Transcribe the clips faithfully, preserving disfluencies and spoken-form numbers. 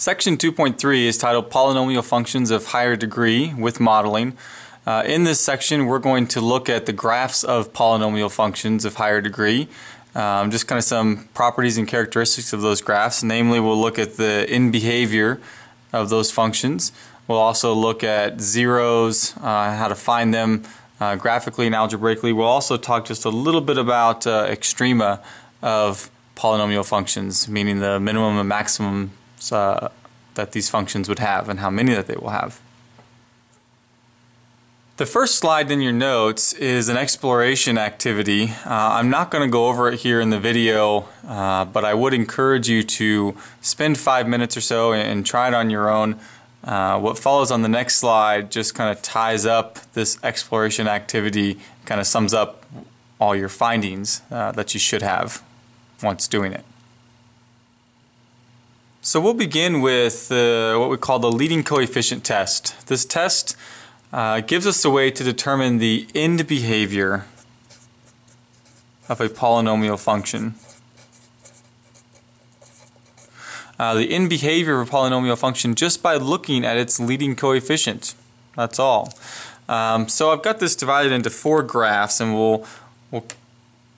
Section two point three is titled Polynomial Functions of Higher Degree with Modeling. Uh, in this section, we're going to look at the graphs of polynomial functions of higher degree, um, just kind of some properties and characteristics of those graphs. Namely, we'll look at the end behavior of those functions. We'll also look at zeros, uh, how to find them uh, graphically and algebraically. We'll also talk just a little bit about uh, extrema of polynomial functions, meaning the minimum and maximum Uh, that these functions would have and how many that they will have. The first slide in your notes is an exploration activity. Uh, I'm not going to go over it here in the video, uh, but I would encourage you to spend five minutes or so and, and try it on your own. Uh, what follows on the next slide just kind of ties up this exploration activity, kind of sums up all your findings uh, that you should have once doing it. So we'll begin with uh, what we call the leading coefficient test. This test uh, gives us a way to determine the end behavior of a polynomial function. Uh, the end behavior of a polynomial function just by looking at its leading coefficient. That's all. Um, so I've got this divided into four graphs, and we'll, we'll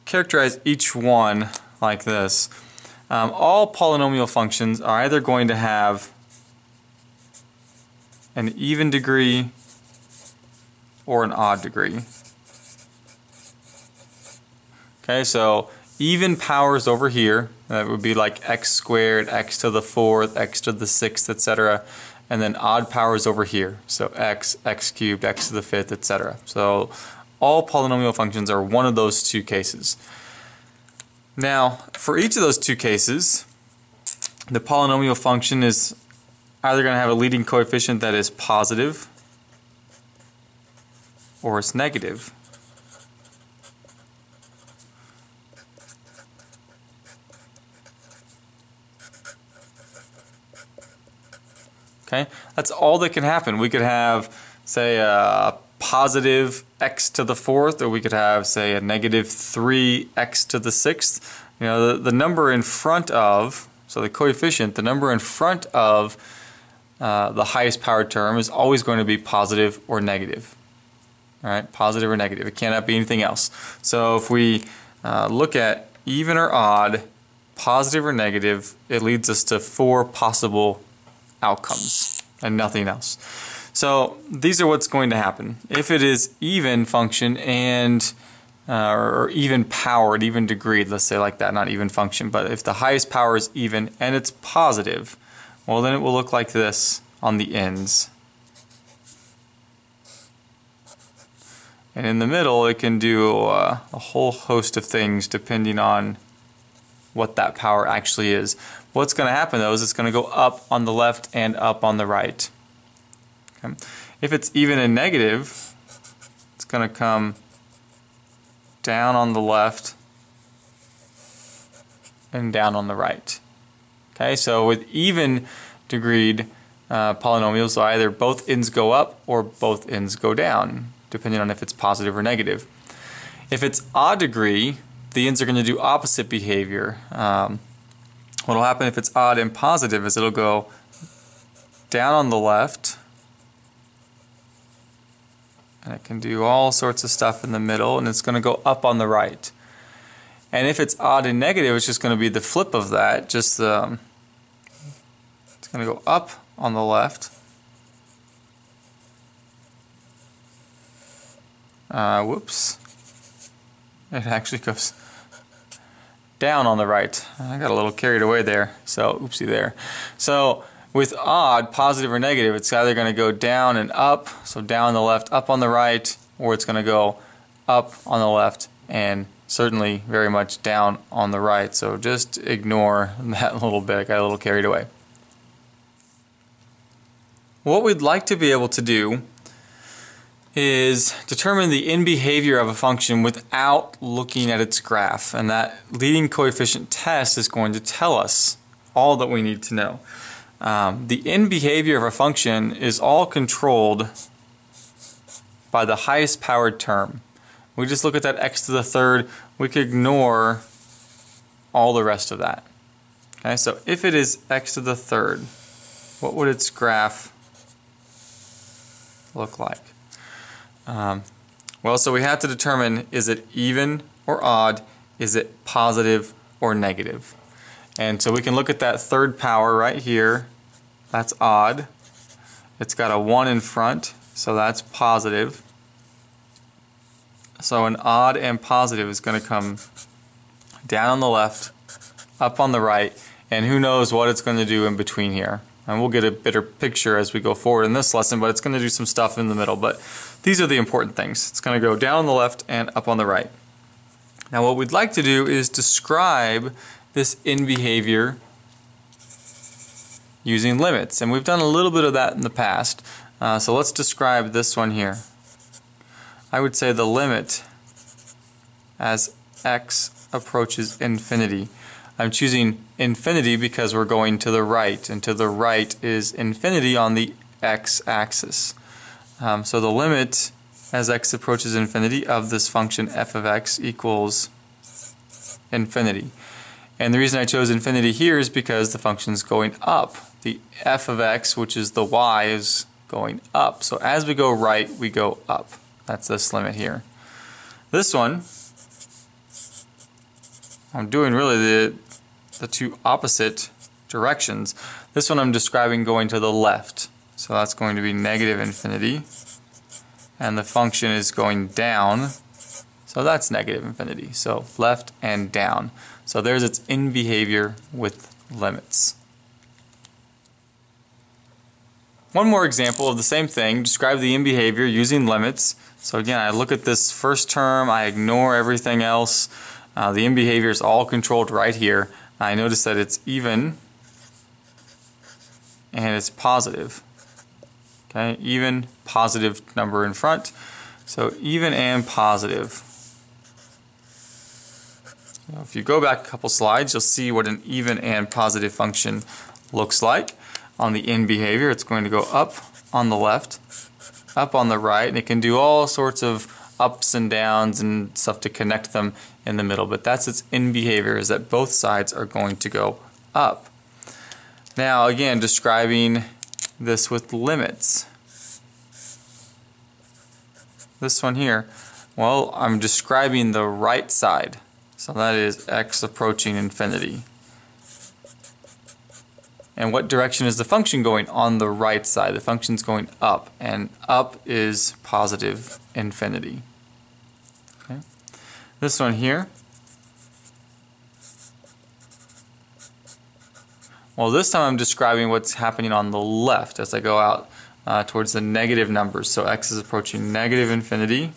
characterize each one like this. Um, all polynomial functions are either going to have an even degree or an odd degree. Okay, so even powers over here, that would be like x squared, x to the fourth, x to the sixth, et cetera. And then odd powers over here, so x, x cubed, x to the fifth, et cetera. So all polynomial functions are one of those two cases. Now, for each of those two cases, the polynomial function is either going to have a leading coefficient that is positive or it's negative. Okay, that's all that can happen. We could have, say, a positive x to the fourth, or we could have, say, a negative three x to the sixth. You know, the, the number in front of, so the coefficient, the number in front of uh, the highest power term is always going to be positive or negative. All right, positive or negative. It cannot be anything else. So if we uh, look at even or odd, positive or negative, it leads us to four possible outcomes and nothing else. So these are what's going to happen. If it is even function and uh, or even powered, even degree, let's say like that, not even function, but if the highest power is even and it's positive, well then it will look like this on the ends. And in the middle it can do uh, a whole host of things depending on what that power actually is. What's going to happen though is it's going to go up on the left and up on the right. If it's even and negative, it's going to come down on the left and down on the right. Okay, so with even degreed uh, polynomials, either both ends go up or both ends go down, depending on if it's positive or negative. If it's odd degree, the ends are going to do opposite behavior. Um, what will happen if it's odd and positive is it'll go down on the left, and it can do all sorts of stuff in the middle, and it's going to go up on the right. And if it's odd and negative, it's just going to be the flip of that. Just um, it's going to go up on the left, uh, whoops, it actually goes down on the right. I got a little carried away there, so oopsie there. So with odd, positive or negative, it's either going to go down and up, so down on the left, up on the right, or it's going to go up on the left and certainly very much down on the right. So just ignore that little bit. I got a little carried away. What we'd like to be able to do is determine the end behavior of a function without looking at its graph, and that leading coefficient test is going to tell us all that we need to know. Um, the end behavior of a function is all controlled by the highest powered term. We just look at that x to the third. We could ignore all the rest of that. Okay, so if it is x to the third, what would its graph look like? Um, well, so we have to determine, is it even or odd? Is it positive or negative? And so we can look at that third power right here. That's odd. It's got a one in front, so that's positive. So an odd and positive is going to come down on the left, up on the right, and who knows what it's going to do in between here. And we'll get a better picture as we go forward in this lesson, but it's going to do some stuff in the middle. But these are the important things. It's going to go down on the left and up on the right. Now what we'd like to do is describe this in behavior using limits. And we've done a little bit of that in the past. Uh, so let's describe this one here. I would say the limit as x approaches infinity. I'm choosing infinity because we're going to the right, and to the right is infinity on the x-axis. Um, so the limit as x approaches infinity of this function f of x equals infinity. And the reason I chose infinity here is because the function's going up. The f of x, which is the y, is going up. So as we go right, we go up. That's this limit here. This one, I'm doing really the, the two opposite directions. This one I'm describing going to the left. So that's going to be negative infinity. And the function is going down. So that's negative infinity. So left and down. So there's its in behavior with limits. One more example of the same thing. Describe the in behavior using limits. So again, I look at this first term. I ignore everything else. Uh, the in behavior is all controlled right here. I notice that it's even and it's positive. Okay, even, positive number in front. So even and positive. Now, if you go back a couple slides, you'll see what an even and positive function looks like. On the in behavior, it's going to go up on the left, up on the right, and it can do all sorts of ups and downs and stuff to connect them in the middle, but that's its in behavior, is that both sides are going to go up. Now again, describing this with limits. This one here, well, I'm describing the right side, so that is x approaching infinity. And what direction is the function going on the right side? The function's going up, and up is positive infinity. Okay. This one here, well, this time I'm describing what's happening on the left as I go out uh, towards the negative numbers. So x is approaching negative infinity.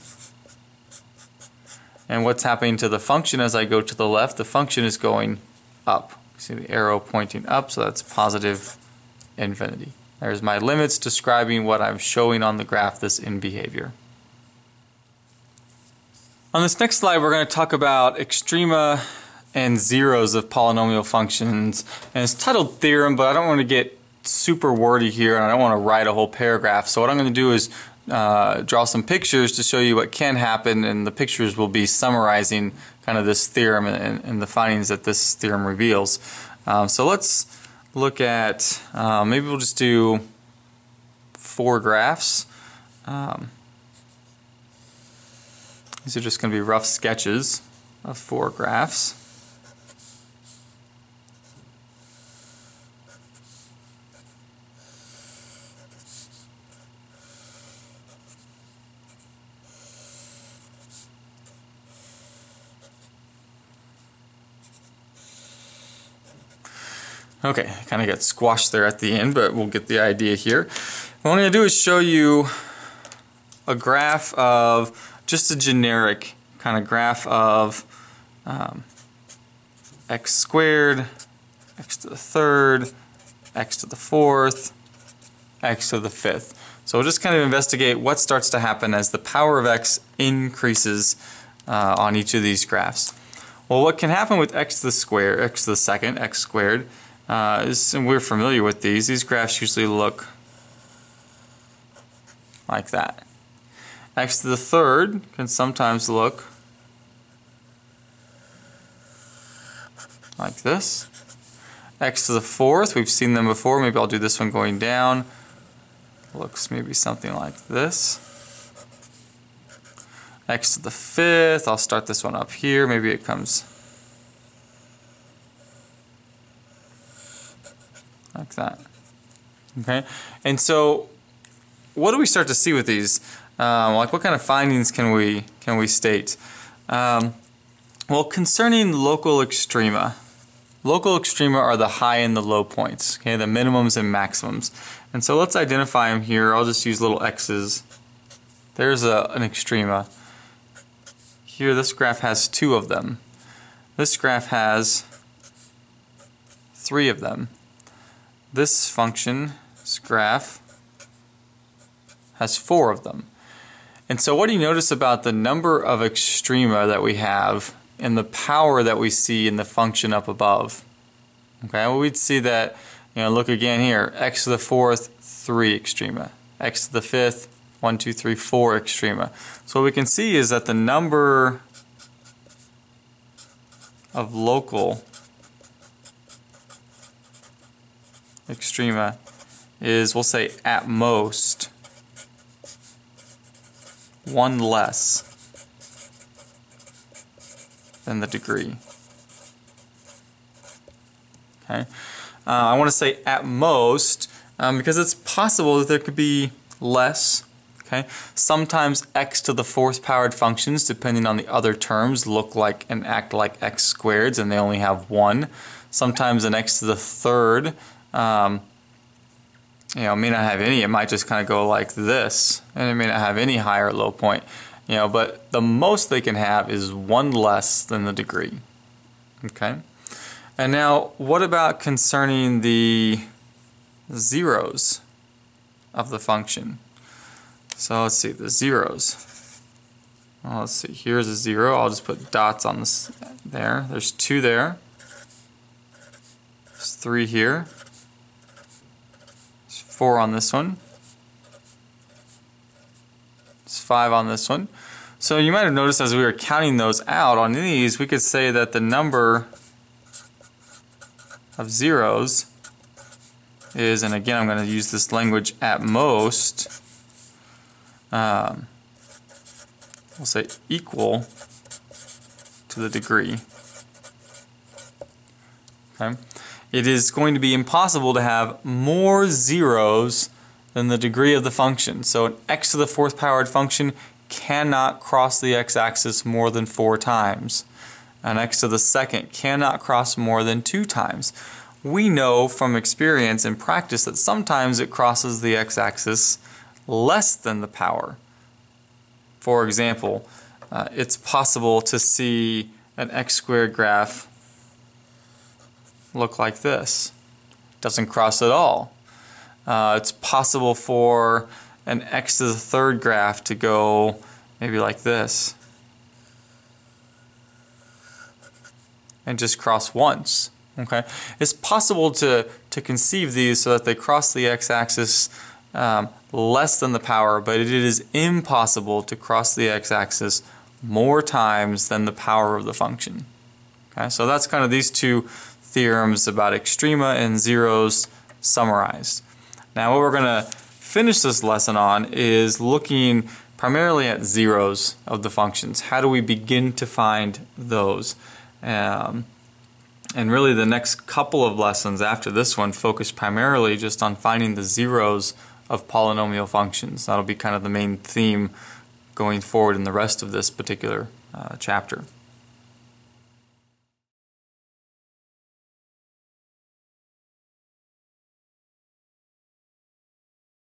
And what's happening to the function as I go to the left? The function is going up. See the arrow pointing up, so that's positive infinity. There's my limits describing what I'm showing on the graph, this in behavior. On this next slide, we're going to talk about extrema and zeros of polynomial functions. And it's titled theorem, but I don't want to get super wordy here, and I don't want to write a whole paragraph. So what I'm going to do is uh, draw some pictures to show you what can happen, and the pictures will be summarizing kind of this theorem and, and the findings that this theorem reveals. Um, so let's look at, uh, maybe we'll just do four graphs. Um, these are just going to be rough sketches of four graphs. Okay, I kind of got squashed there at the end, but we'll get the idea here. What I'm going to do is show you a graph of, just a generic kind of graph of um, x squared, x to the third, x to the fourth, x to the fifth. So we'll just kind of investigate what starts to happen as the power of x increases uh, on each of these graphs. Well, what can happen with x to the square, x to the second, x squared, Uh, and we're familiar with these. These graphs usually look like that. X to the third can sometimes look like this. x to the fourth, we've seen them before. Maybe I'll do this one going down. Looks maybe something like this. X to the fifth, I'll start this one up here. Maybe it comes like that. Okay, and so what do we start to see with these? Um, like what kind of findings can we can we state? Um, well, concerning local extrema, local extrema are the high and the low points, okay, the minimums and maximums. And so let's identify them here. I'll just use little x's. There's a, an extrema. Here, this graph has two of them. This graph has three of them. This function, this graph, has four of them. And so what do you notice about the number of extrema that we have and the power that we see in the function up above? Okay, well, we'd see that, you know, look again here, x to the fourth, three extrema, x to the fifth, one, two, three, four extrema. So what we can see is that the number of local extrema is, we'll say, at most one less than the degree. Okay, uh, I want to say at most um, because it's possible that there could be less. Okay, sometimes x to the fourth powered functions, depending on the other terms, look like and act like x squareds, and they only have one. Sometimes an x to the third, um, you know, may not have any. It might just kind of go like this, and it may not have any high or low point. You know, but the most they can have is one less than the degree. Okay, and now what about concerning the zeros of the function? So let's see, the zeros. Well, let's see, here's a zero. I'll just put dots on this there. There's two there. There's three here. There's four on this one. There's five on this one. So you might have noticed as we were counting those out on these, we could say that the number of zeros is, and again, I'm going to use this language at most, Um, we'll say equal to the degree. Okay, it is going to be impossible to have more zeros than the degree of the function. So an x to the fourth powered function cannot cross the x-axis more than four times. An x to the second cannot cross more than two times. We know from experience and practice that sometimes it crosses the x-axis less than the power. For example, uh, it's possible to see an x squared graph look like this. It doesn't cross at all. Uh, it's possible for an x to the third graph to go maybe like this and just cross once. Okay, it's possible to to conceive these so that they cross the x-axis Um, less than the power, but it is impossible to cross the x-axis more times than the power of the function. Okay, so that's kind of these two theorems about extrema and zeros summarized. Now what we're going to finish this lesson on is looking primarily at zeros of the functions. How do we begin to find those? Um, and really the next couple of lessons after this one focus primarily just on finding the zeros of polynomial functions. That'll be kind of the main theme going forward in the rest of this particular uh, chapter.